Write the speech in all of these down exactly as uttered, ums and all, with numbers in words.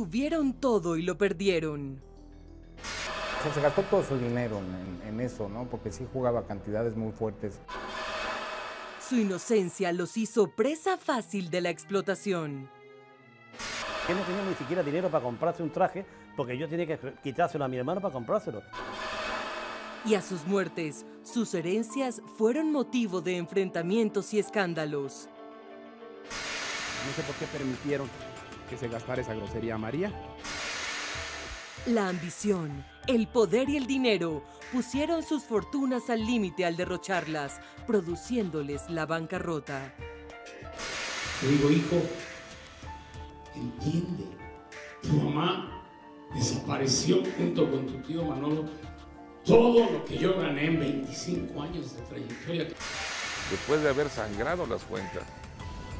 tuvieron todo y lo perdieron. O sea, se gastó todo su dinero en, en eso, ¿no? Porque sí jugaba cantidades muy fuertes. Su inocencia los hizo presa fácil de la explotación. Que no tenía ni siquiera dinero para comprarse un traje, porque yo tenía que quitárselo a mi hermano para comprárselo. Y a sus muertes, sus herencias fueron motivo de enfrentamientos y escándalos. No sé por qué permitieron que se gastara esa grosería, María. La ambición, el poder y el dinero pusieron sus fortunas al límite al derrocharlas, produciéndoles la bancarrota. Te digo, hijo, entiende, tu mamá desapareció junto con tu tío Manolo. Todo lo que yo gané en veinticinco años de trayectoria. Después de haber sangrado las cuentas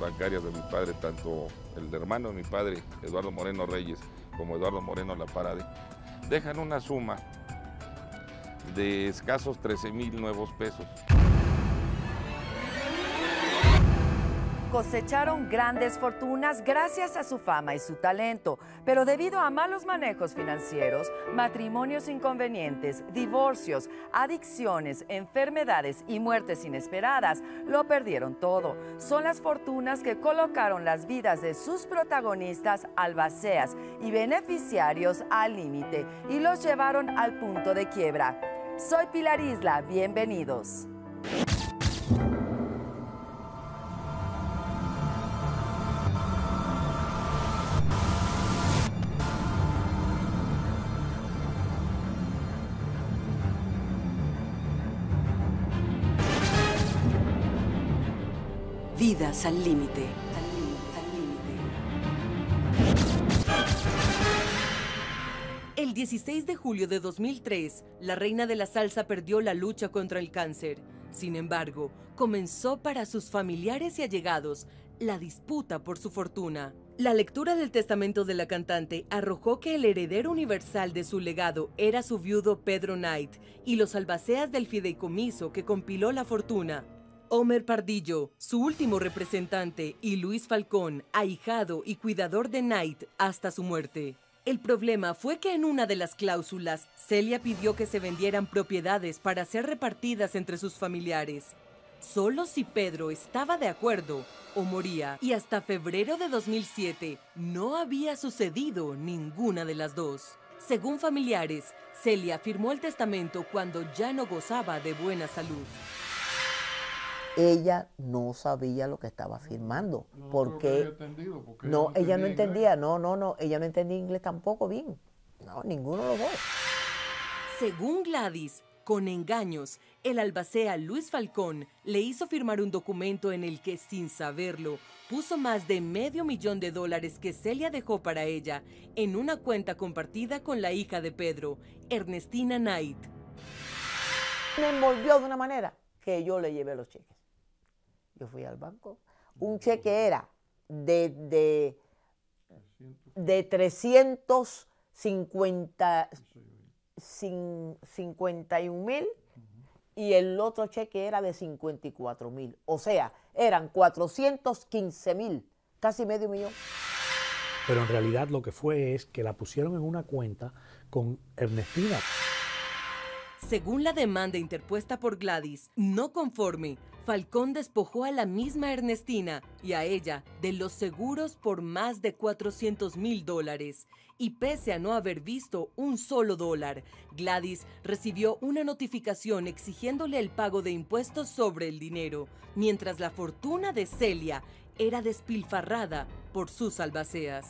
bancarias de mi padre, tanto el de hermano de mi padre, Eduardo Moreno Reyes, como Eduardo Moreno La Parade, dejan una suma de escasos trece mil nuevos pesos. Cosecharon grandes fortunas gracias a su fama y su talento, pero debido a malos manejos financieros, matrimonios inconvenientes, divorcios, adicciones, enfermedades y muertes inesperadas, lo perdieron todo. Son las fortunas que colocaron las vidas de sus protagonistas, albaceas y beneficiarios al límite y los llevaron al punto de quiebra. Soy Pilar Isla, bienvenidos. Vidas al límite. El dieciséis de julio de dos mil tres, la reina de la salsa perdió la lucha contra el cáncer. Sin embargo, comenzó para sus familiares y allegados la disputa por su fortuna. La lectura del testamento de la cantante arrojó que el heredero universal de su legado era su viudo Pedro Knight y los albaceas del fideicomiso que compiló la fortuna. Omer Pardillo, su último representante, y Luis Falcón, ahijado y cuidador de Knight hasta su muerte. El problema fue que en una de las cláusulas, Celia pidió que se vendieran propiedades para ser repartidas entre sus familiares. Solo si Pedro estaba de acuerdo o moría, y hasta febrero de dos mil siete no había sucedido ninguna de las dos. Según familiares, Celia firmó el testamento cuando ya no gozaba de buena salud. Ella no sabía lo que estaba firmando, no, porque, porque no, ella no entendía, no, no, no, ella no entendía inglés tampoco bien, no, ninguno de los dos. Según Gladys, con engaños, el albacea Luis Falcón le hizo firmar un documento en el que, sin saberlo, puso más de medio millón de dólares que Celia dejó para ella en una cuenta compartida con la hija de Pedro, Ernestina Knight. Me envolvió de una manera que yo le llevé los cheques. Yo fui al banco. Un cheque era de, de, de trescientos cincuenta, cincuenta y un mil y el otro cheque era de cincuenta y cuatro mil. O sea, eran cuatrocientos quince mil, casi medio millón. Pero en realidad lo que fue es que la pusieron en una cuenta con Ernestina. Según la demanda interpuesta por Gladys, no conforme, Falcón despojó a la misma Ernestina y a ella de los seguros por más de cuatrocientos mil dólares. Y pese a no haber visto un solo dólar, Gladys recibió una notificación exigiéndole el pago de impuestos sobre el dinero, mientras la fortuna de Celia era despilfarrada por sus albaceas.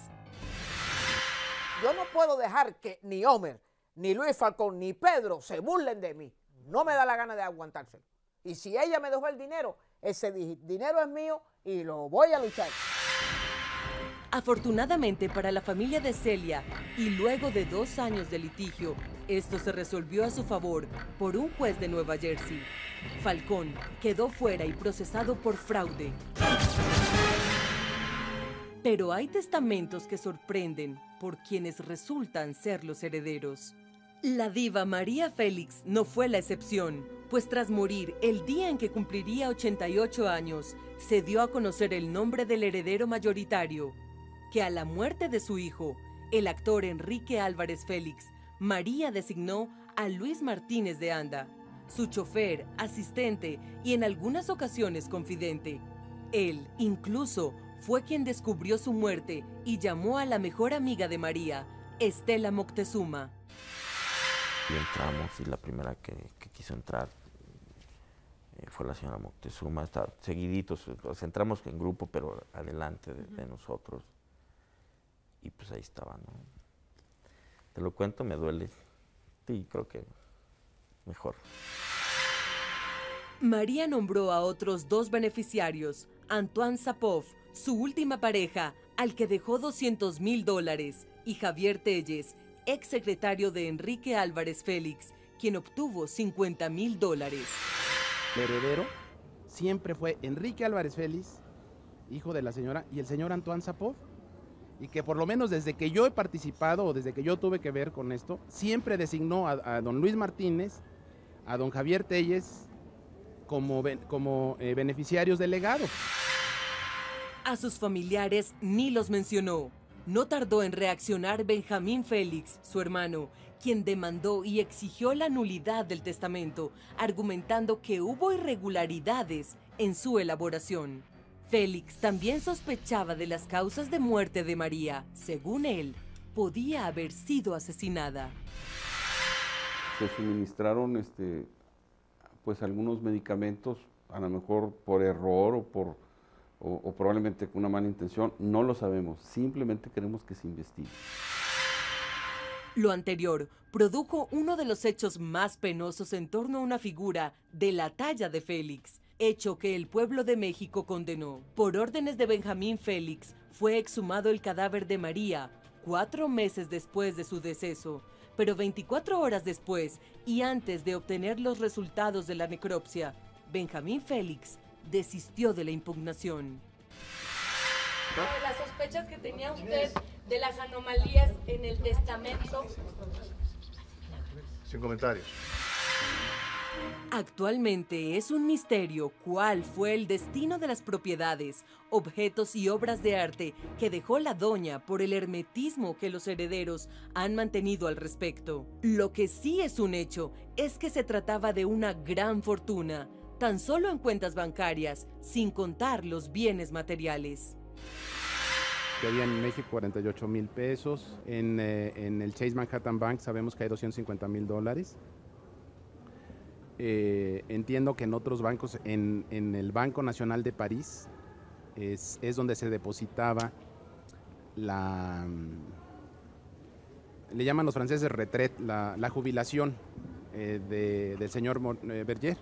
Yo no puedo dejar que ni Omer, ni Luis Falcón, ni Pedro se burlen de mí. No me da la gana de aguantárselo. Y si ella me dejó el dinero, ese dinero es mío y lo voy a luchar. Afortunadamente para la familia de Celia, y luego de dos años de litigio, esto se resolvió a su favor por un juez de Nueva Jersey. Falcón quedó fuera y procesado por fraude. Pero hay testamentos que sorprenden por quienes resultan ser los herederos. La diva María Félix no fue la excepción, pues tras morir el día en que cumpliría ochenta y ocho años, se dio a conocer el nombre del heredero mayoritario, que a la muerte de su hijo, el actor Enrique Álvarez Félix, María designó a Luis Martínez de Anda, su chofer, asistente y en algunas ocasiones confidente. Él, incluso, fue quien descubrió su muerte y llamó a la mejor amiga de María, Estela Moctezuma. Y entramos y la primera que, que quiso entrar eh, fue la señora Moctezuma. Está, seguiditos, pues, entramos en grupo, pero adelante de, de nosotros. Y pues ahí estaba, ¿no? Te lo cuento, me duele. Sí, creo que mejor. María nombró a otros dos beneficiarios, Antoine Zapov, su última pareja, al que dejó doscientos mil dólares, y Javier Téllez, exsecretario de Enrique Álvarez Félix, quien obtuvo cincuenta mil dólares. El heredero siempre fue Enrique Álvarez Félix, hijo de la señora, y el señor Antoine Zapov, y que por lo menos desde que yo he participado o desde que yo tuve que ver con esto, siempre designó a, a don Luis Martínez, a don Javier Téllez, como, ben, como eh, beneficiarios delegados. A sus familiares ni los mencionó. No tardó en reaccionar Benjamín Félix, su hermano, quien demandó y exigió la nulidad del testamento, argumentando que hubo irregularidades en su elaboración. Félix también sospechaba de las causas de muerte de María. Según él, podía haber sido asesinada. Se suministraron este, pues algunos medicamentos, a lo mejor por error o, por, o, o probablemente con una mala intención. No lo sabemos, simplemente queremos que se investigue. Lo anterior produjo uno de los hechos más penosos en torno a una figura de la talla de Félix, hecho que el pueblo de México condenó. Por órdenes de Benjamín Félix, fue exhumado el cadáver de María cuatro meses después de su deceso, pero veinticuatro horas después y antes de obtener los resultados de la necropsia, Benjamín Félix desistió de la impugnación. Las sospechas que tenía usted de las anomalías en el testamento. Sin comentarios. Actualmente es un misterio cuál fue el destino de las propiedades, objetos y obras de arte que dejó la doña por el hermetismo que los herederos han mantenido al respecto. Lo que sí es un hecho es que se trataba de una gran fortuna, tan solo en cuentas bancarias, sin contar los bienes materiales. Que había en México cuarenta y ocho mil pesos, en, eh, en el Chase Manhattan Bank sabemos que hay doscientos cincuenta mil dólares. Eh, entiendo que en otros bancos, en, en el Banco Nacional de París, es, es donde se depositaba la, le llaman los franceses retret, la, la jubilación eh, de, del señor Berger,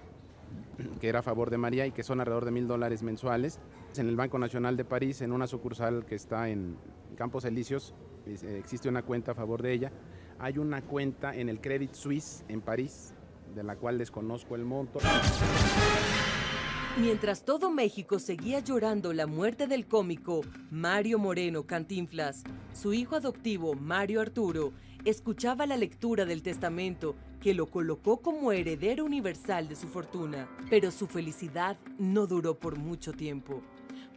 que era a favor de María y que son alrededor de mil dólares mensuales. En el Banco Nacional de París, en una sucursal que está en Campos Elíseos, existe una cuenta a favor de ella. Hay una cuenta en el Credit Suisse en París, de la cual desconozco el monto. Mientras todo México seguía llorando la muerte del cómico Mario Moreno Cantinflas, su hijo adoptivo Mario Arturo escuchaba la lectura del testamento que lo colocó como heredero universal de su fortuna. Pero su felicidad no duró por mucho tiempo,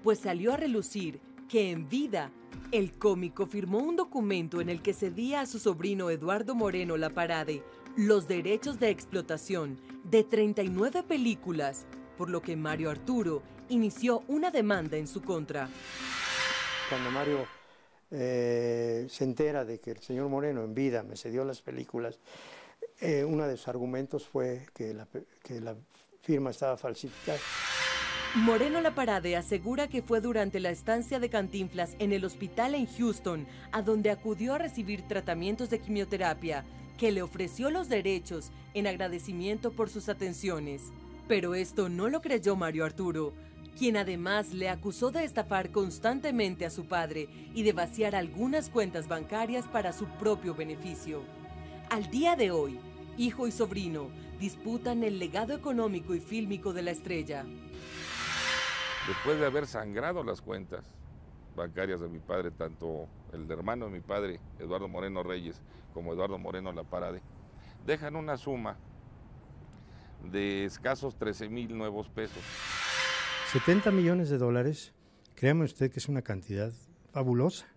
pues salió a relucir que en vida el cómico firmó un documento en el que cedía a su sobrino Eduardo Moreno La Parade los derechos de explotación de treinta y nueve películas, por lo que Mario Arturo inició una demanda en su contra. Cuando Mario eh, se entera de que el señor Moreno en vida me cedió las películas, eh, uno de sus argumentos fue que la, que la firma estaba falsificada. Moreno La Parade asegura que fue durante la estancia de Cantinflas en el hospital en Houston, a donde acudió a recibir tratamientos de quimioterapia, que le ofreció los derechos en agradecimiento por sus atenciones. Pero esto no lo creyó Mario Arturo, quien además le acusó de estafar constantemente a su padre y de vaciar algunas cuentas bancarias para su propio beneficio. Al día de hoy, hijo y sobrino disputan el legado económico y fílmico de la estrella. Después de haber sangrado las cuentas bancarias de mi padre, tanto el hermano de mi padre, Eduardo Moreno Reyes, como Eduardo Moreno La Parade, dejan una suma de escasos trece mil nuevos pesos. setenta millones de dólares, créame usted que es una cantidad fabulosa,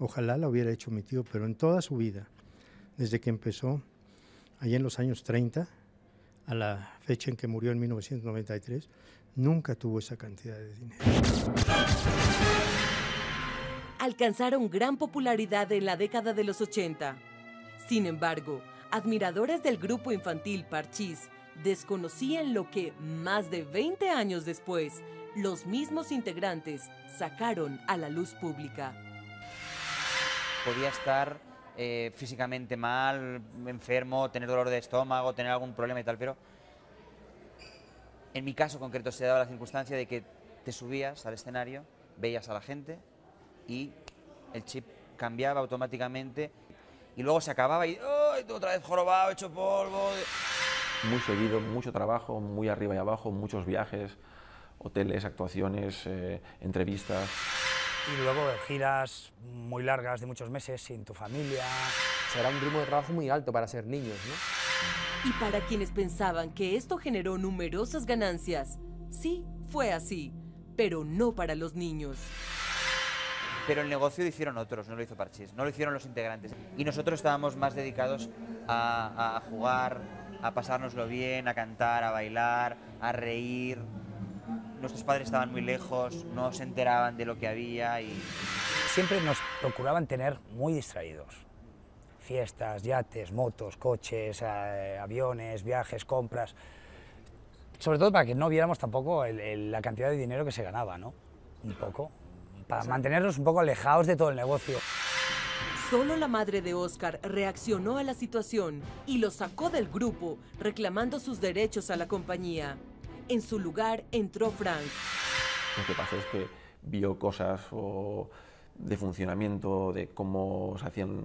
Ojalá la hubiera hecho mi tío, pero en toda su vida, desde que empezó allá en los años treinta, a la fecha en que murió en mil novecientos noventa y tres, nunca tuvo esa cantidad de dinero. Alcanzaron gran popularidad en la década de los ochenta. Sin embargo, admiradores del grupo infantil Parchís desconocían lo que, más de veinte años después, los mismos integrantes sacaron a la luz pública. Podía estar eh, físicamente mal, enfermo, tener dolor de estómago, tener algún problema y tal, pero en mi caso concreto se daba la circunstancia de que te subías al escenario, veías a la gente y el chip cambiaba automáticamente y luego se acababa y oh, otra vez jorobado, hecho polvo. Muy seguido, mucho trabajo, muy arriba y abajo, muchos viajes, hoteles, actuaciones, eh, entrevistas. Y luego giras muy largas de muchos meses sin tu familia. O sea, era un ritmo de trabajo muy alto para ser niños, ¿no? Y para quienes pensaban que esto generó numerosas ganancias, sí, fue así, pero no para los niños. Pero el negocio lo hicieron otros, no lo hizo Parchís, no lo hicieron los integrantes. Y nosotros estábamos más dedicados a, a jugar, a pasárnoslo bien, a cantar, a bailar, a reír. Nuestros padres estaban muy lejos, no se enteraban de lo que había y... Siempre nos procuraban tener muy distraídos. Fiestas, yates, motos, coches, eh, aviones, viajes, compras... Sobre todo para que no viéramos tampoco el, el, la cantidad de dinero que se ganaba, ¿no? Un poco, para mantenernos un poco alejados de todo el negocio. Solo la madre de Oscar reaccionó a la situación y lo sacó del grupo, reclamando sus derechos a la compañía. En su lugar entró Frank. Lo que pasó es que vio cosas o de funcionamiento, de cómo se hacían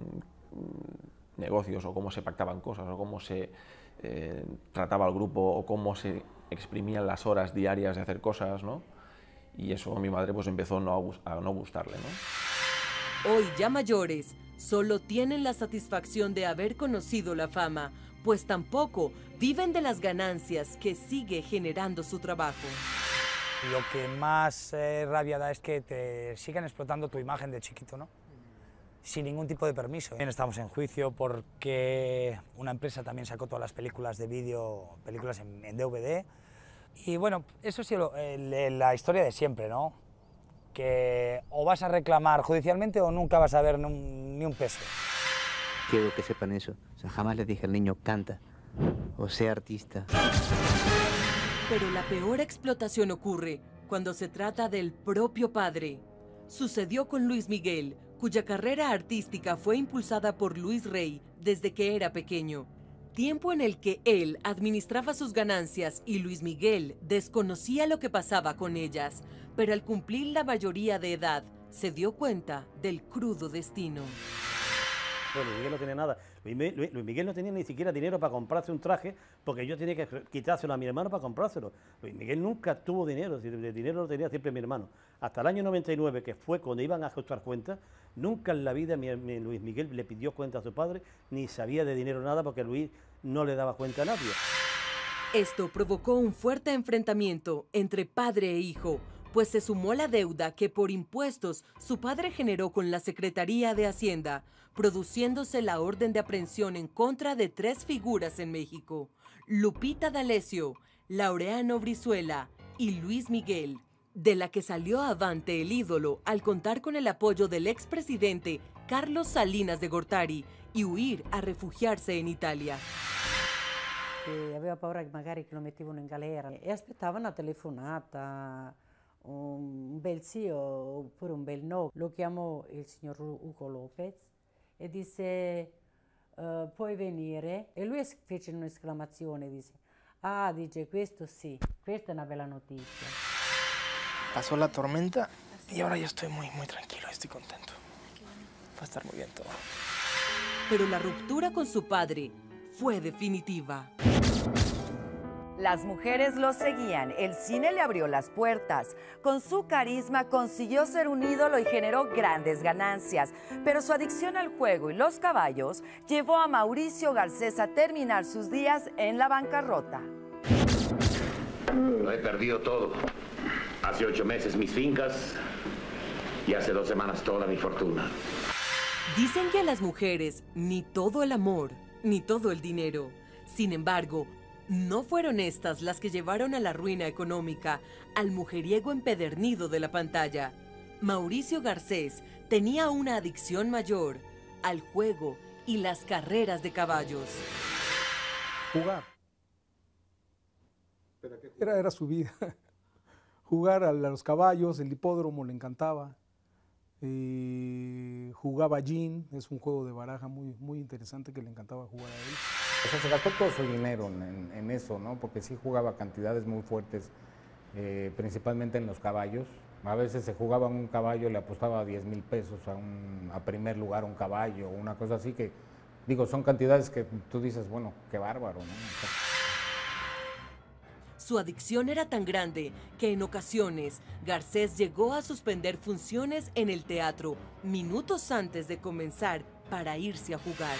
negocios o cómo se pactaban cosas o cómo se eh, trataba el grupo o cómo se exprimían las horas diarias de hacer cosas, ¿no? Y eso a mi madre pues empezó no a, a no gustarle, ¿no? Hoy ya mayores, solo tienen la satisfacción de haber conocido la fama, pues tampoco viven de las ganancias que sigue generando su trabajo. Lo que más eh, rabia da es que te sigan explotando tu imagen de chiquito, ¿no? Sin ningún tipo de permiso. También estamos en juicio porque una empresa también sacó todas las películas de vídeo, películas en, en D V D. Y bueno, eso sí, lo, eh, la historia de siempre, ¿no? Que o vas a reclamar judicialmente o nunca vas a ver ni un, ni un peso. Quiero que sepan eso. O sea, jamás les dije al niño, canta o sea artista. Pero la peor explotación ocurre cuando se trata del propio padre. Sucedió con Luis Miguel, cuya carrera artística fue impulsada por Luis Rey desde que era pequeño. Tiempo en el que él administraba sus ganancias y Luis Miguel desconocía lo que pasaba con ellas, pero al cumplir la mayoría de edad se dio cuenta del crudo destino. Bueno, Luis Miguel no tenía nada. Luis, Luis, Luis Miguel no tenía ni siquiera dinero para comprarse un traje porque yo tenía que quitárselo a mi hermano para comprárselo. Luis Miguel nunca tuvo dinero, el dinero lo tenía siempre mi hermano. Hasta el año noventa y nueve, que fue cuando iban a ajustar cuentas, nunca en la vida mi, mi, Luis Miguel le pidió cuenta a su padre ni sabía de dinero nada porque Luis no le daba cuenta a nadie. Esto provocó un fuerte enfrentamiento entre padre e hijo, pues se sumó la deuda que por impuestos su padre generó con la Secretaría de Hacienda, produciéndose la orden de aprehensión en contra de tres figuras en México: Lupita D'Alessio, Laureano Brizuela y Luis Miguel, de la que salió avante el ídolo al contar con el apoyo del expresidente Carlos Salinas de Gortari y huir a refugiarse en Italia. Que aveva paura che magari che lo mettevano in galera e aspettava una telefonata, un bel sí oppure un bel no. Lo chiamò il signor Hugo López e disse uh, puoi venire, e lui fece un'esclamazione, dice ah, dice questo sì, questa è una bella notizia. Pasó la tormenta y ahora yo estoy muy muy tranquilo, estoy contento. Va a estar muy bien todo. Pero la ruptura con su padre fue definitiva. Las mujeres lo seguían, el cine le abrió las puertas. Con su carisma consiguió ser un ídolo y generó grandes ganancias. Pero su adicción al juego y los caballos llevó a Mauricio Garcés a terminar sus días en la bancarrota. Lo he perdido todo. Hace ocho meses mis fincas y hace dos semanas toda mi fortuna. Dicen que a las mujeres ni todo el amor, ni todo el dinero. Sin embargo, no fueron estas las que llevaron a la ruina económica al mujeriego empedernido de la pantalla. Mauricio Garcés tenía una adicción mayor al juego y las carreras de caballos. Jugar. Era, era su vida. Jugar a los caballos, el hipódromo le encantaba. Eh, jugaba gin, es un juego de baraja muy, muy interesante que le encantaba jugar a él. O sea, se gastó todo su dinero en, en eso, ¿no? Porque sí jugaba cantidades muy fuertes, eh, principalmente en los caballos. A veces se jugaba un caballo, le apostaba diez mil pesos a, un, a primer lugar un caballo, una cosa así que, digo, son cantidades que tú dices, bueno, qué bárbaro, ¿no? O sea, su adicción era tan grande que en ocasiones Garcés llegó a suspender funciones en el teatro minutos antes de comenzar para irse a jugar.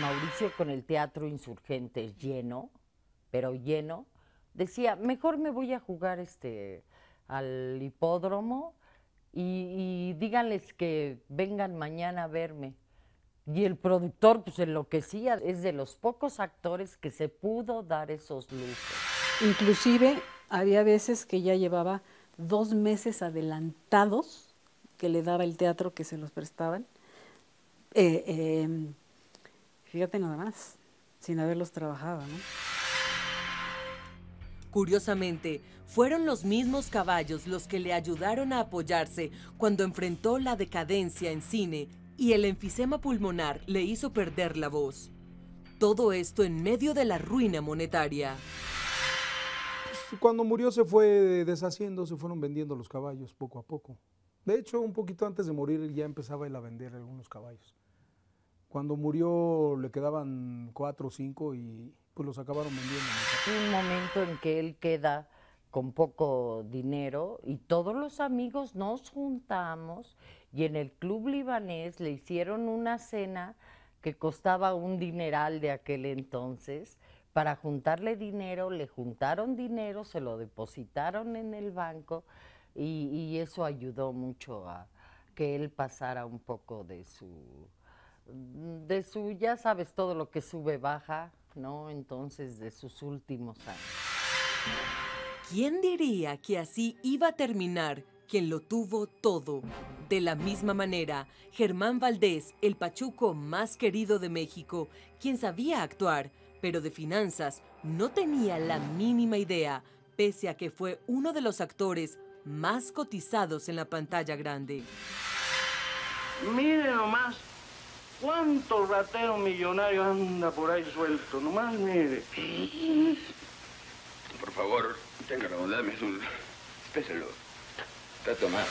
Mauricio, con el Teatro Insurgentes lleno, pero lleno, decía, mejor me voy a jugar este, al hipódromo y, y díganles que vengan mañana a verme. Y el productor pues enloquecía, es de los pocos actores que se pudo dar esos lujos. Inclusive había veces que ya llevaba dos meses adelantados que le daba el teatro que se los prestaban. Eh, eh, fíjate nada más, sin haberlos trabajado, ¿no? Curiosamente, fueron los mismos caballos los que le ayudaron a apoyarse cuando enfrentó la decadencia en cine y el enfisema pulmonar le hizo perder la voz. Todo esto en medio de la ruina monetaria. Cuando murió se fue deshaciendo, se fueron vendiendo los caballos poco a poco. De hecho, un poquito antes de morir ya empezaba él a vender algunos caballos. Cuando murió le quedaban cuatro o cinco y pues los acabaron vendiendo. Un momento en que él queda con poco dinero y todos los amigos nos juntamos y en el club libanés le hicieron una cena que costaba un dineral de aquel entonces. Para juntarle dinero, le juntaron dinero, se lo depositaron en el banco y, y eso ayudó mucho a que él pasara un poco de su, de su, ya sabes, todo lo que sube, baja, ¿no? Entonces, de sus últimos años. ¿Quién diría que así iba a terminar quien lo tuvo todo? De la misma manera, Germán Valdés, el pachuco más querido de México, quien sabía actuar, pero de finanzas no tenía la mínima idea, pese a que fue uno de los actores más cotizados en la pantalla grande. Miren nomás, cuántos rateros millonarios anda por ahí suelto, nomás mire. Por favor, tenga la bondad, me un... espéselo, está tomado.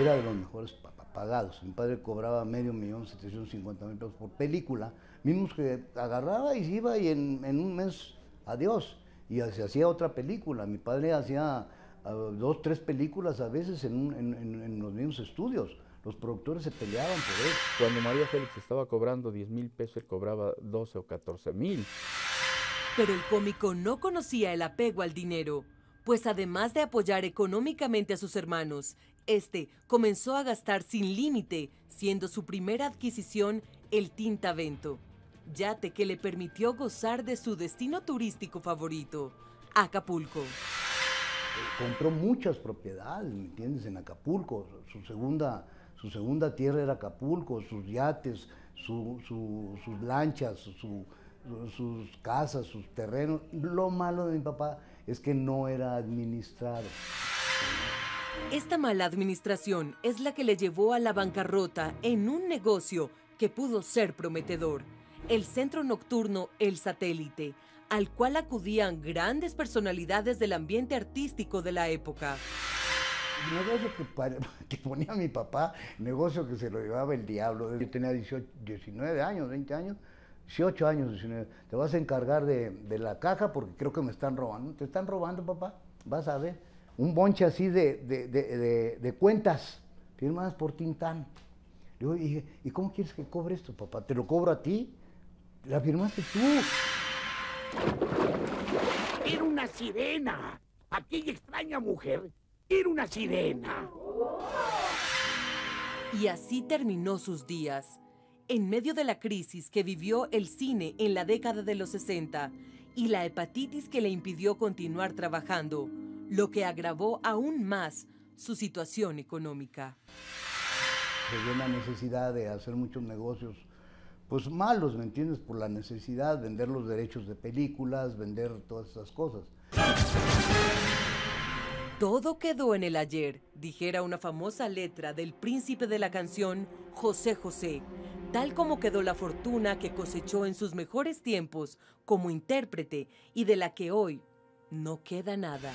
Era de los mejores pagados. Mi padre cobraba medio millón setecientos cincuenta mil pesos por película, mismos que agarraba y se iba y en, en un mes, adiós, y se hacía otra película. Mi padre hacía uh, dos, tres películas a veces en, un, en, en, en los mismos estudios. Los productores se peleaban por él. Cuando María Félix estaba cobrando diez mil pesos, él cobraba doce o catorce mil. Pero el cómico no conocía el apego al dinero, pues además de apoyar económicamente a sus hermanos, este comenzó a gastar sin límite, siendo su primera adquisición el Tintavento, yate que le permitió gozar de su destino turístico favorito, Acapulco. Compró muchas propiedades, ¿me entiendes? En Acapulco, su segunda, su segunda tierra era Acapulco, sus yates, su, su, sus lanchas, su, su, sus casas, sus terrenos. Lo malo de mi papá es que no era administrado. Esta mala administración es la que le llevó a la bancarrota en un negocio que pudo ser prometedor, el centro nocturno El Satélite, al cual acudían grandes personalidades del ambiente artístico de la época. Negocio que, que ponía mi papá, negocio que se lo llevaba el diablo. Yo tenía dieciocho, diecinueve años, veinte años, dieciocho años, diecinueve. Te vas a encargar de, de la caja porque creo que me están robando. ¿Te están robando, papá? Vas a ver. Un bonche así de, de, de, de, de cuentas firmadas por Tintán. Le dije, ¿y cómo quieres que cobre esto, papá? ¿Te lo cobro a ti? La firmaste tú. Era una sirena. Aquella extraña mujer era una sirena. Y así terminó sus días, en medio de la crisis que vivió el cine en la década de los sesenta y la hepatitis que le impidió continuar trabajando, lo que agravó aún más su situación económica. Se dio la necesidad de hacer muchos negocios, pues malos, ¿me entiendes? Por la necesidad, vender los derechos de películas, vender todas esas cosas. Todo quedó en el ayer, dijera una famosa letra del príncipe de la canción José José, tal como quedó la fortuna que cosechó en sus mejores tiempos como intérprete y de la que hoy no queda nada.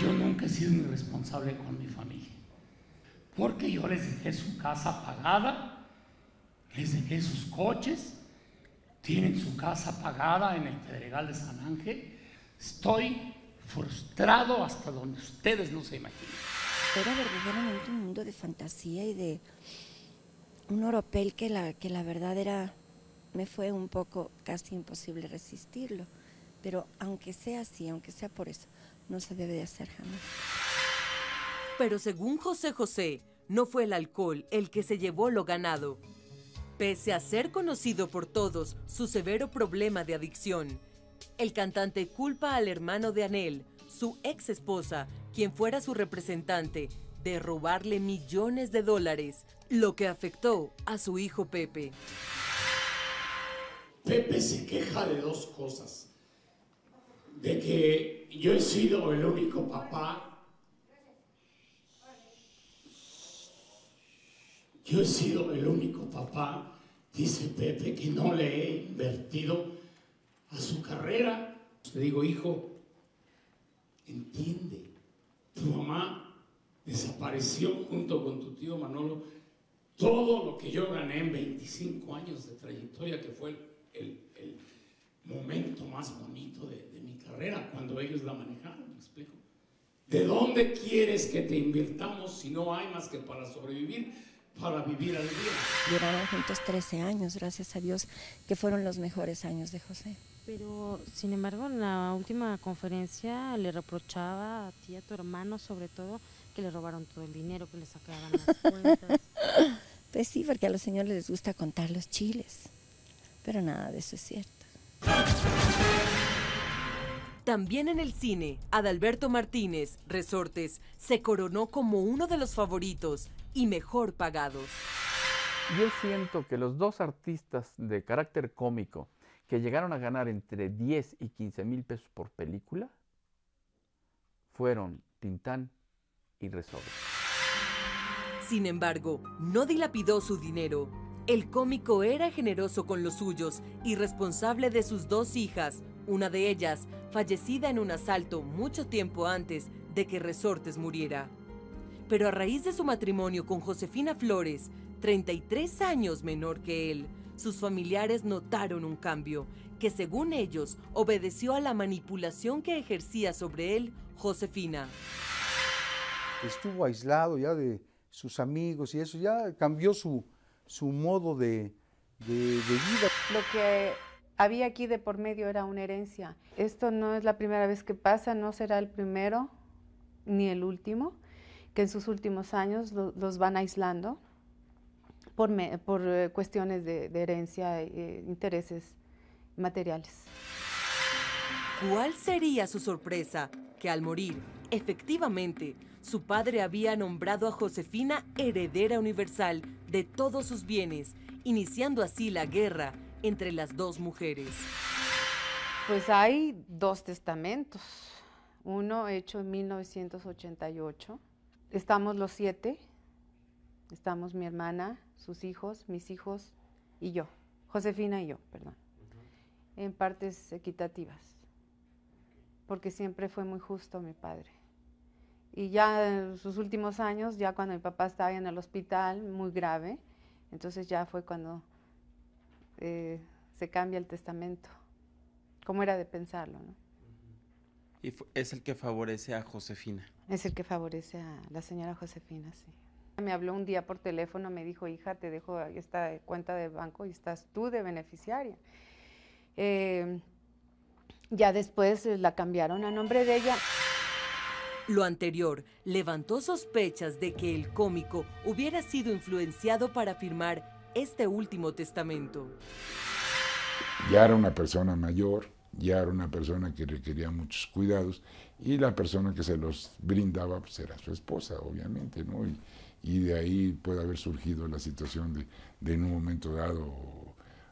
Yo nunca he sido irresponsable con mi familia, porque yo les dejé su casa pagada, les dejé sus coches, tienen su casa pagada en el Pedregal de San Ángel. Estoy frustrado hasta donde ustedes no se imaginan. Era verdaderamente un mundo de fantasía y de un oropel que la, que la verdad era, me fue un poco casi imposible resistirlo, pero aunque sea así, aunque sea por eso, no se debe de hacer jamás. Pero según José José, no fue el alcohol el que se llevó lo ganado. Pese a ser conocido por todos su severo problema de adicción, el cantante culpa al hermano de Anel, su ex esposa, quien fuera su representante, de robarle millones de dólares, lo que afectó a su hijo Pepe. Pepe se queja de dos cosas. De que yo he sido el único papá. Yo he sido el único papá, dice Pepe, que no le he invertido a su carrera. Le digo, hijo, entiende, tu mamá desapareció junto con tu tío Manolo. Todo lo que yo gané en veinticinco años de trayectoria, que fue el, el, el momento más bonito de, de mi carrera, cuando ellos la manejaron, ¿me explico? ¿De dónde quieres que te invirtamos si no hay más que para sobrevivir, para vivir al día? Llevaban juntos trece años, gracias a Dios, que fueron los mejores años de José. Pero, sin embargo, en la última conferencia le reprochaba a ti y a tu hermano, sobre todo, que le robaron todo el dinero, que le sacaban las cuentas. Pues sí, porque a los señores les gusta contar los chiles, pero nada de eso es cierto. También en el cine, Adalberto Martínez, Resortes, se coronó como uno de los favoritos y mejor pagados. Yo siento que los dos artistas de carácter cómico que llegaron a ganar entre diez y quince mil pesos por película fueron Tintán y Resortes. Sin embargo, no dilapidó su dinero. El cómico era generoso con los suyos y responsable de sus dos hijas, una de ellas fallecida en un asalto mucho tiempo antes de que Resortes muriera. Pero a raíz de su matrimonio con Josefina Flores, treinta y tres años menor que él, sus familiares notaron un cambio que, según ellos, obedeció a la manipulación que ejercía sobre él Josefina. Estuvo aislado ya de sus amigos y eso, ya cambió su... su modo de, de, de vida. Lo que había aquí de por medio era una herencia. Esto no es la primera vez que pasa, no será el primero ni el último, que en sus últimos años lo, los van aislando por, me, por eh, cuestiones de, de herencia, eh, intereses materiales. ¿Cuál sería su sorpresa? Que al morir, efectivamente, su padre había nombrado a Josefina heredera universal de todos sus bienes, iniciando así la guerra entre las dos mujeres. Pues hay dos testamentos, uno hecho en mil novecientos ochenta y ocho. Estamos los siete, estamos mi hermana, sus hijos, mis hijos y yo, Josefina y yo, perdón, en partes equitativas, porque siempre fue muy justo mi padre. Y ya en sus últimos años, ya cuando mi papá estaba en el hospital, muy grave, entonces ya fue cuando eh, se cambia el testamento. Como era de pensarlo, ¿no? Y es el que favorece a Josefina. Es el que favorece a la señora Josefina, sí. Me habló un día por teléfono, me dijo, hija, te dejo esta cuenta de banco y estás tú de beneficiaria. Eh, ya después la cambiaron a nombre de ella. Lo anterior levantó sospechas de que el cómico hubiera sido influenciado para firmar este último testamento. Ya era una persona mayor, ya era una persona que requería muchos cuidados y la persona que se los brindaba pues era su esposa, obviamente, ¿no? Y, y de ahí puede haber surgido la situación de, de en un momento dado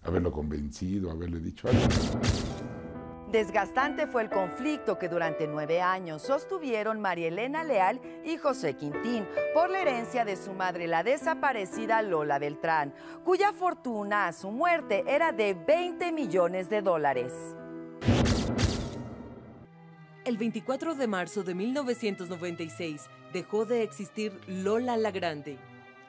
haberlo convencido, haberle dicho algo. Desgastante fue el conflicto que durante nueve años sostuvieron María Elena Leal y José Quintín por la herencia de su madre, la desaparecida Lola Beltrán, cuya fortuna a su muerte era de veinte millones de dólares. El veinticuatro de marzo de mil novecientos noventa y seis dejó de existir Lola la Grande.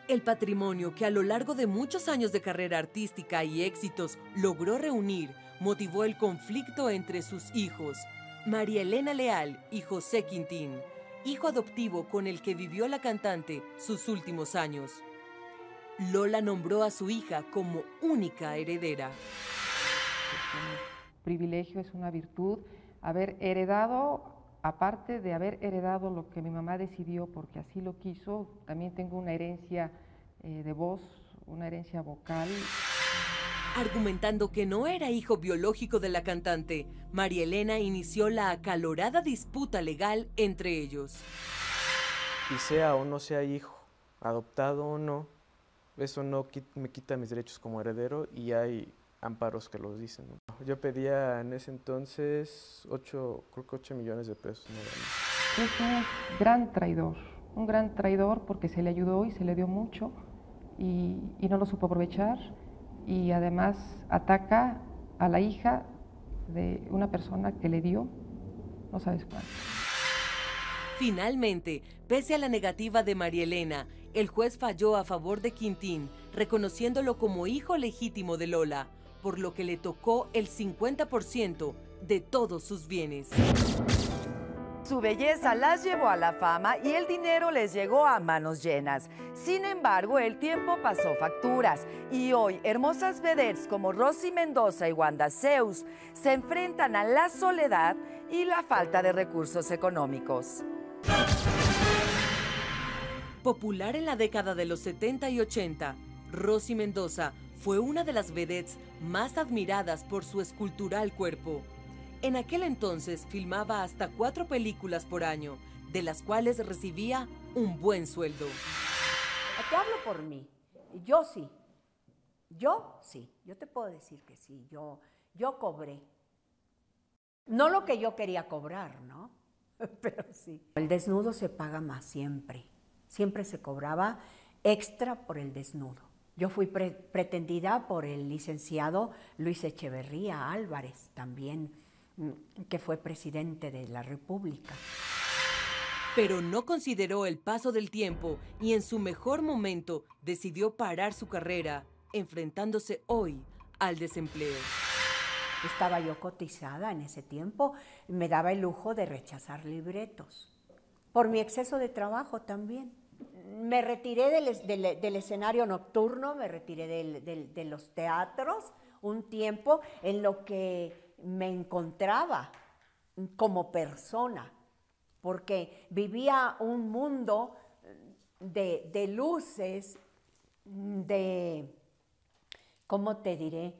El patrimonio que a lo largo de muchos años de carrera artística y éxitos logró reunir motivó el conflicto entre sus hijos, María Elena Leal y José Quintín, hijo adoptivo con el que vivió la cantante sus últimos años. Lola nombró a su hija como única heredera. Es un privilegio, es una virtud haber heredado. Aparte de haber heredado lo que mi mamá decidió porque así lo quiso, también tengo una herencia eh, de voz, una herencia vocal. Argumentando que no era hijo biológico de la cantante, María Elena inició la acalorada disputa legal entre ellos. Y sea o no sea hijo, adoptado o no, eso no me quita mis derechos como heredero y hay amparos que los dicen, ¿no? Yo pedía en ese entonces ocho, creo que ocho millones de pesos. ¿No? Es un gran traidor, un gran traidor porque se le ayudó y se le dio mucho y, y no lo supo aprovechar y además ataca a la hija de una persona que le dio, no sabes cuánto. Finalmente, pese a la negativa de María Elena, el juez falló a favor de Quintín, reconociéndolo como hijo legítimo de Lola, por lo que le tocó el cincuenta por ciento de todos sus bienes. Su belleza las llevó a la fama y el dinero les llegó a manos llenas. Sin embargo, el tiempo pasó facturas y hoy hermosas vedettes como Rosy Mendoza y Wanda Zeus se enfrentan a la soledad y la falta de recursos económicos. Popular en la década de los setenta y ochenta, Rosy Mendoza fue una de las vedettes más admiradas por su escultural cuerpo. En aquel entonces filmaba hasta cuatro películas por año, de las cuales recibía un buen sueldo. Te hablo por mí, yo sí, yo sí, yo te puedo decir que sí, yo, yo cobré. No lo que yo quería cobrar, ¿no? Pero sí. El desnudo se paga más siempre, siempre se cobraba extra por el desnudo. Yo fui pre pretendida por el licenciado Luis Echeverría Álvarez, también, que fue presidente de la República. Pero no consideró el paso del tiempo y en su mejor momento decidió parar su carrera, enfrentándose hoy al desempleo. Estaba yo cotizada en ese tiempo, me daba el lujo de rechazar libretos, por mi exceso de trabajo también. Me retiré del, del, del escenario nocturno, me retiré del, del, de los teatros un tiempo en lo que me encontraba como persona, porque vivía un mundo de, de luces, de, ¿cómo te diré?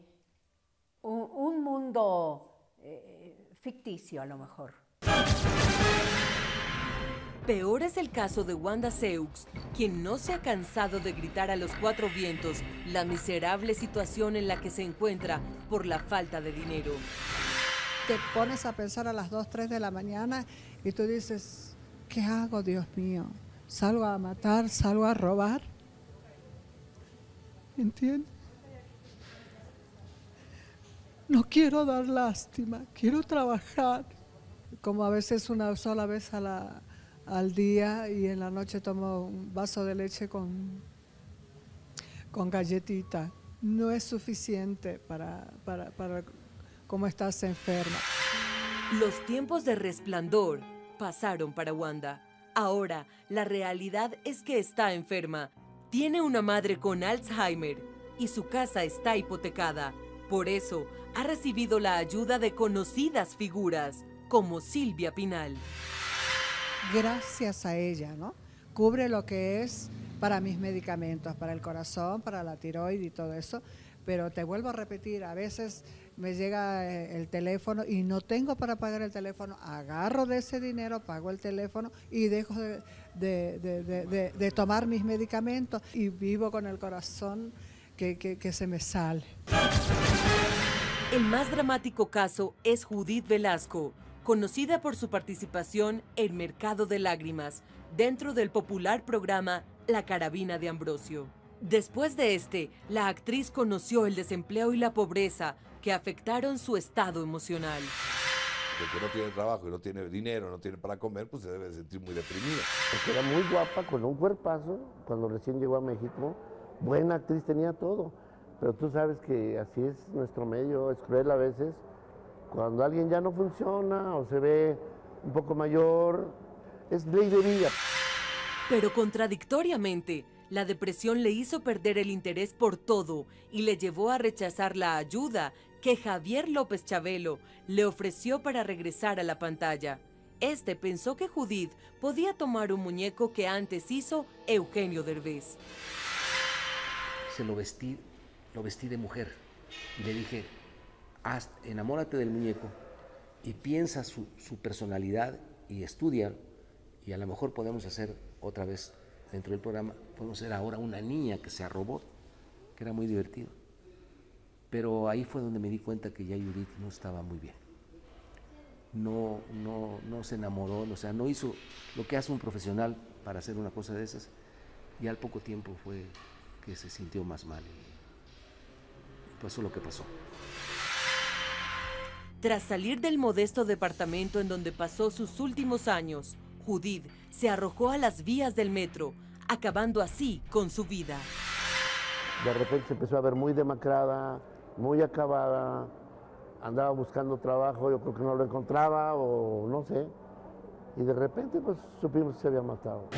Un, un mundo eh, ficticio a lo mejor. Peor es el caso de Wanda Zeus, quien no se ha cansado de gritar a los cuatro vientos la miserable situación en la que se encuentra por la falta de dinero. Te pones a pensar a las dos, tres de la mañana y tú dices, ¿qué hago, Dios mío? ¿Salgo a matar? ¿Salgo a robar? ¿Entiendes? No quiero dar lástima, quiero trabajar. Como a veces una sola vez a la... al día y en la noche tomo un vaso de leche con, con galletita. No es suficiente para, para, para cómo estás enferma. Los tiempos de resplandor pasaron para Wanda. Ahora la realidad es que está enferma. Tiene una madre con Alzheimer y su casa está hipotecada. Por eso ha recibido la ayuda de conocidas figuras como Silvia Pinal. gracias a ella, ¿no? Cubre lo que es para mis medicamentos, para el corazón, para la tiroides y todo eso, pero te vuelvo a repetir, a veces me llega el teléfono y no tengo para pagar el teléfono, agarro de ese dinero, pago el teléfono y dejo de, de, de, de, de, de tomar mis medicamentos y vivo con el corazón que, que, que se me sale. El más dramático caso es Judith Velasco, conocida por su participación en Mercado de Lágrimas, dentro del popular programa La Carabina de Ambrosio. Después de este, la actriz conoció el desempleo y la pobreza que afectaron su estado emocional. Porque no tiene trabajo y no tiene dinero, no tiene para comer, pues se debe sentir muy deprimida. Porque era muy guapa, con un cuerpazo, cuando recién llegó a México, buena actriz, tenía todo. Pero tú sabes que así es nuestro medio, es cruel a veces. Cuando alguien ya no funciona o se ve un poco mayor, es ley de vida. Pero contradictoriamente, la depresión le hizo perder el interés por todo y le llevó a rechazar la ayuda que Javier López Chabelo le ofreció para regresar a la pantalla. Este pensó que Judith podía tomar un muñeco que antes hizo Eugenio Derbez. Se lo vestí, lo vestí de mujer y le dije, haz, enamórate del muñeco y piensa su, su personalidad y estudia, y a lo mejor podemos hacer otra vez dentro del programa, podemos ser ahora una niña que sea robot, que era muy divertido. Pero ahí fue donde me di cuenta que ya Judith no estaba muy bien. No, no, no se enamoró, o sea, no hizo lo que hace un profesional para hacer una cosa de esas, y al poco tiempo fue que se sintió más mal y pasó lo que pasó. Tras salir del modesto departamento en donde pasó sus últimos años, Judith se arrojó a las vías del metro, acabando así con su vida. De repente se empezó a ver muy demacrada, muy acabada, andaba buscando trabajo, yo creo que no lo encontraba o no sé, y de repente pues supimos que se había matado.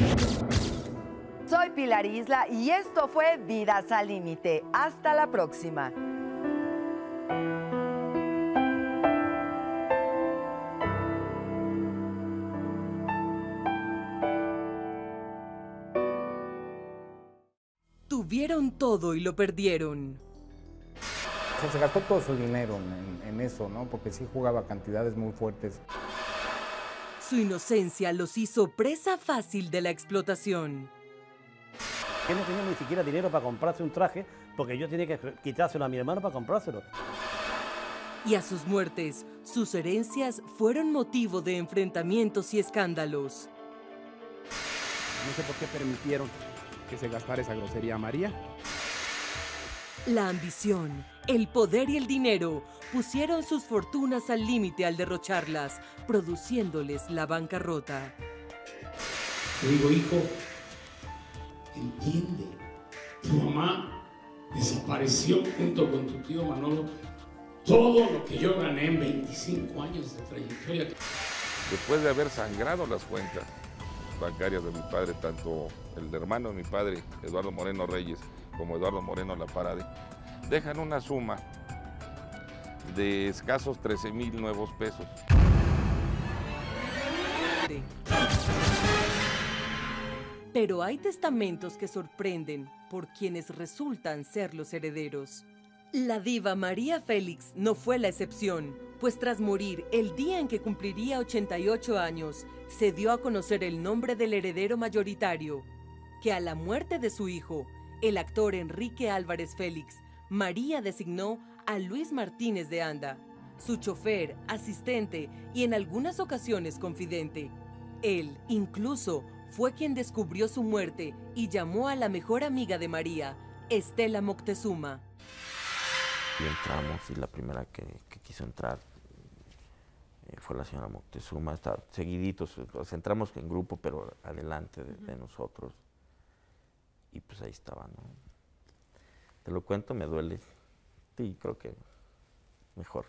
Soy Pilar Isla y esto fue Vidas al Límite. Hasta la próxima. Tuvieron todo y lo perdieron. O sea, se gastó todo su dinero en, en eso, ¿no? Porque sí jugaba cantidades muy fuertes. Su inocencia los hizo presa fácil de la explotación. Yo no tenía ni siquiera dinero para comprarse un traje, porque yo tenía que quitárselo a mi hermano para comprárselo. Y a sus muertes, sus herencias fueron motivo de enfrentamientos y escándalos. No sé por qué permitieron que se gastara esa grosería, María. La ambición, el poder y el dinero pusieron sus fortunas al límite al derrocharlas, produciéndoles la bancarrota. Te digo, hijo, entiende, tu mamá desapareció junto con tu tío Manolo todo lo que yo gané en veinticinco años de trayectoria. Después de haber sangrado las cuentas bancarias de mi padre, tanto el hermano de mi padre, Eduardo Moreno Reyes, como Eduardo Moreno La Parade, dejan una suma de escasos trece mil nuevos pesos. Pero hay testamentos que sorprenden por quienes resultan ser los herederos. La diva María Félix no fue la excepción, pues tras morir el día en que cumpliría ochenta y ocho años, se dio a conocer el nombre del heredero mayoritario, que a la muerte de su hijo, el actor Enrique Álvarez Félix, María designó a Luis Martínez de Anda, su chofer, asistente y en algunas ocasiones confidente. Él, incluso, fue quien descubrió su muerte y llamó a la mejor amiga de María, Estela Moctezuma. Y entramos, y la primera que, que quiso entrar eh, fue la señora Moctezuma. Está, seguiditos, pues, entramos en grupo, pero adelante de, de nosotros. Y pues ahí estaba, ¿no? Te lo cuento, me duele. Sí, creo que mejor.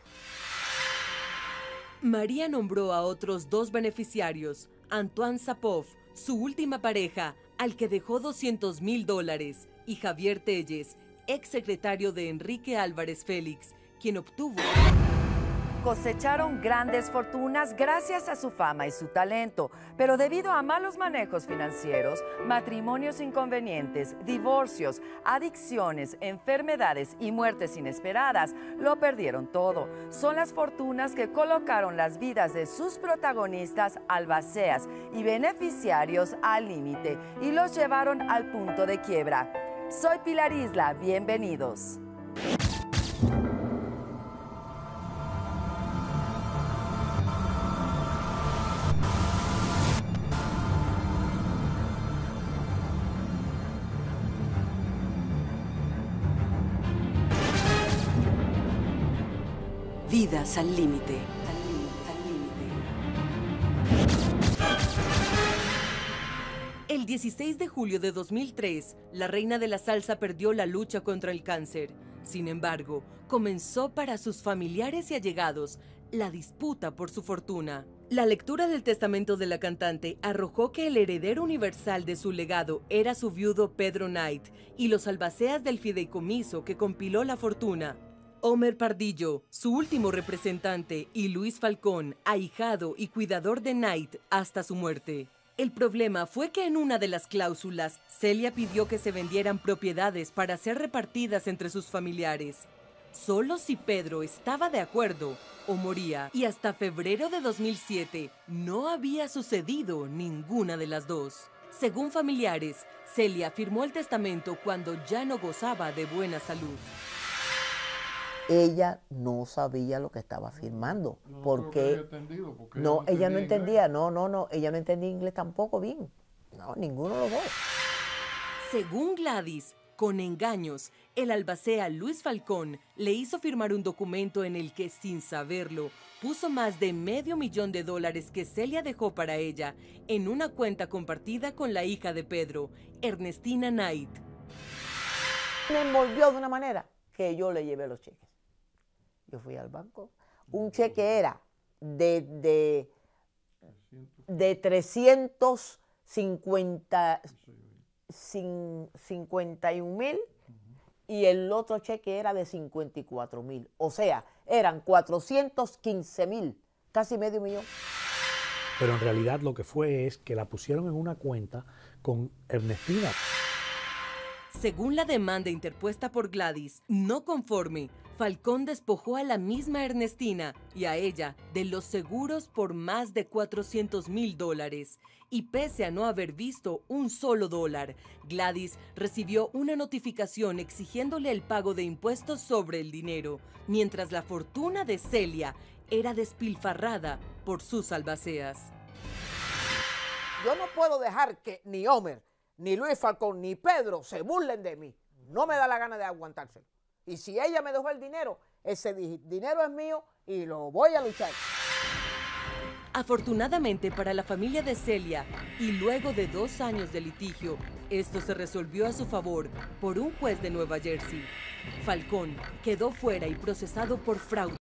María nombró a otros dos beneficiarios, Antoine Zapov, su última pareja, al que dejó doscientos mil dólares, y Javier Téllez, exsecretario de Enrique Álvarez Félix, quien obtuvo cosecharon grandes fortunas gracias a su fama y su talento, pero debido a malos manejos financieros, matrimonios inconvenientes, divorcios, adicciones, enfermedades y muertes inesperadas, lo perdieron todo. Son las fortunas que colocaron las vidas de sus protagonistas, albaceas y beneficiarios al límite y los llevaron al punto de quiebra. Soy Pilar Isla, bienvenidos. Vidas al límite. El dieciséis de julio de dos mil tres, la reina de la salsa perdió la lucha contra el cáncer. Sin embargo, comenzó para sus familiares y allegados la disputa por su fortuna. La lectura del testamento de la cantante arrojó que el heredero universal de su legado era su viudo Pedro Knight y los albaceas del fideicomiso que compiló la fortuna. Omer Pardillo, su último representante, y Luis Falcón, ahijado y cuidador de Knight hasta su muerte. El problema fue que en una de las cláusulas, Celia pidió que se vendieran propiedades para ser repartidas entre sus familiares. Solo si Pedro estaba de acuerdo o moría. Y hasta febrero de dos mil siete no había sucedido ninguna de las dos. Según familiares, Celia firmó el testamento cuando ya no gozaba de buena salud. Ella no sabía lo que estaba firmando, no, porque, porque no, ella no entendía, no, no, no, ella no entendía inglés tampoco bien, no, ninguno de los dos. Según Gladys, con engaños, el albacea Luis Falcón le hizo firmar un documento en el que, sin saberlo, puso más de medio millón de dólares que Celia dejó para ella en una cuenta compartida con la hija de Pedro, Ernestina Knight. Me envolvió de una manera que yo le llevé los cheques. Yo fui al banco, un cheque era de, de, de trescientos cincuenta, cincuenta y un mil y el otro cheque era de cincuenta y cuatro mil, o sea, eran cuatrocientos quince mil, casi medio millón. Pero en realidad lo que fue es que la pusieron en una cuenta con Ernestina. Según la demanda interpuesta por Gladys, no conforme, Falcón despojó a la misma Ernestina y a ella de los seguros por más de cuatrocientos mil dólares. Y pese a no haber visto un solo dólar, Gladys recibió una notificación exigiéndole el pago de impuestos sobre el dinero, mientras la fortuna de Celia era despilfarrada por sus albaceas. Yo no puedo dejar que ni Omer, ni Luis Falcón, ni Pedro se burlen de mí. No me da la gana de aguantárselo. Y si ella me dejó el dinero, ese dinero es mío y lo voy a luchar. Afortunadamente para la familia de Celia, y luego de dos años de litigio, esto se resolvió a su favor por un juez de Nueva Jersey. Falcón quedó fuera y procesado por fraude.